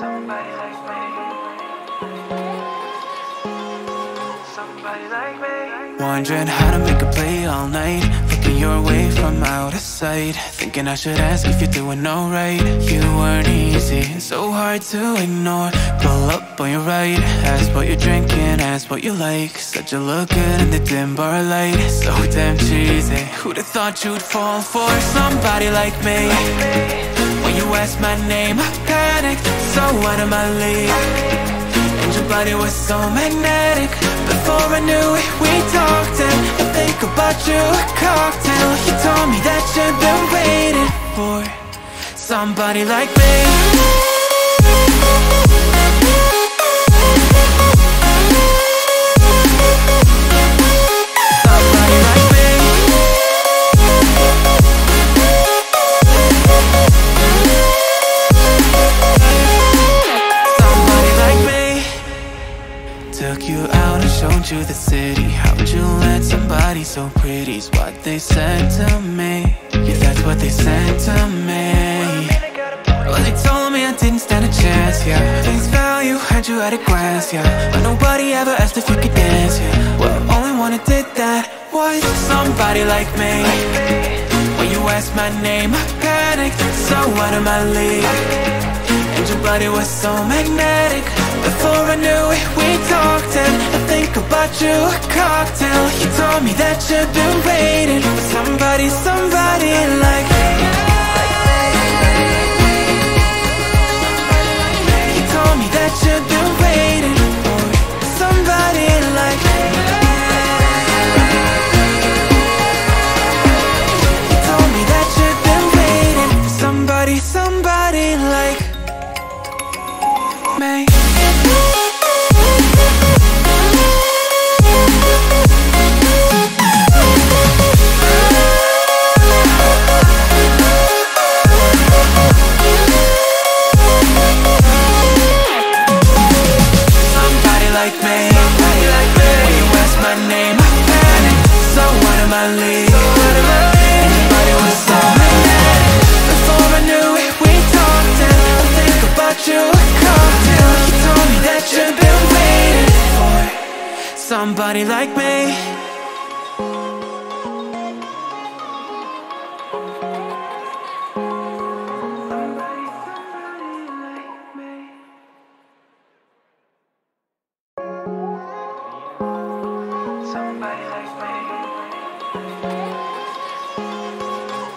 Somebody like me. Somebody like me. Wondering how to make a play all night, looking your way from out of sight, thinking I should ask if you're doing alright. You weren't easy, so hard to ignore. Pull up on your right, ask what you're drinking, ask what you like. Said you look good in the dim bar light, so damn cheesy. Who'd have thought you'd fall for somebody like me? When you asked my name, I panicked, so out of my league. And your body was so magnetic. Before I knew it, we talked, and I think about you a cocktail. You told me that you've been waiting for somebody like me. Showed you the city, how'd you let somebody so pretty? Is what they said to me, yeah, that's what they said to me. Well, they told me I didn't stand a chance, yeah. Face value, had you at a glance, yeah. But nobody ever asked if you could dance, yeah. Well, only one who did that was somebody like me. When you asked my name, I panicked, so out of my league. And your body was so magnetic. Before I knew it, we talked, and I think about you a cocktail. You told me that you've been waiting for somebody, somebody like me. You told me that you've been waiting for somebody like me. You told me that you've been waiting for somebody, somebody like me. May somebody like me. Somebody like me.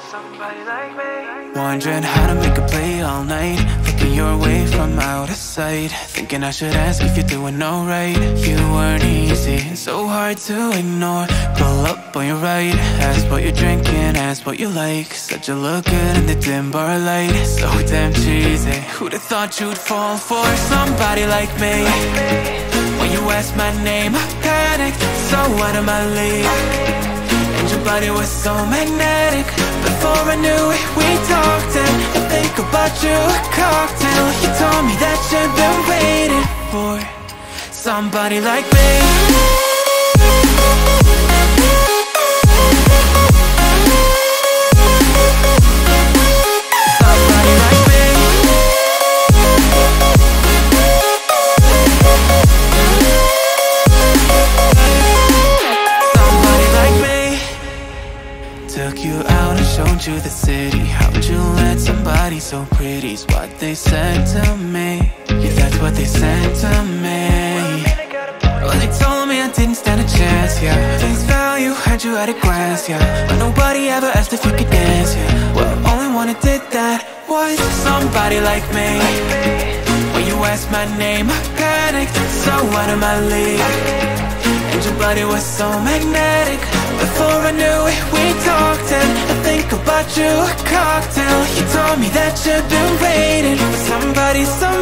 Somebody like me. Wondering how to make a play all night, looking your way from out of sight, thinking I should ask if you're doing alright. You weren't easy, so hard to ignore. Pull up on your right, ask what you're drinking, ask what you like. Said you look good in the dim bar light, so damn cheesy. Who'd have thought you'd fall for somebody like me? When you asked my name, I panicked, so out of my league. And your body was so magnetic. Before I knew it, we talked, and I think about you a cocktail. You told me that you've been waiting for somebody like me. Showed you the city, how'd you let somebody so pretty? Is what they said to me, yeah, that's what they said to me. Well, they told me I didn't stand a chance, yeah. Face value, had you at a glance, yeah. But nobody ever asked if you could dance, yeah. Well, only one who did that was somebody like me. When you asked my name, I panicked, so out of my league. And your body was so magnetic. Before I knew it, we talked, and I think about you a cocktail. You told me that you've been waiting for somebody, so